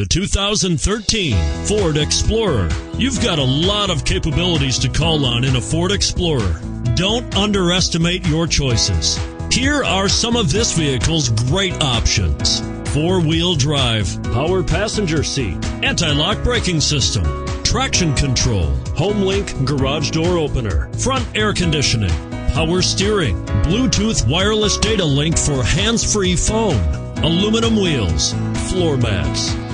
the 2013 Ford Explorer. You've got a lot of capabilities to call on in a Ford Explorer. Don't underestimate your choices. Here are some of this vehicle's great options: four-wheel drive, power passenger seat, anti-lock braking system, traction control, HomeLink garage door opener, front air conditioning, power steering, Bluetooth wireless data link for hands-free phone, aluminum wheels, floor mats.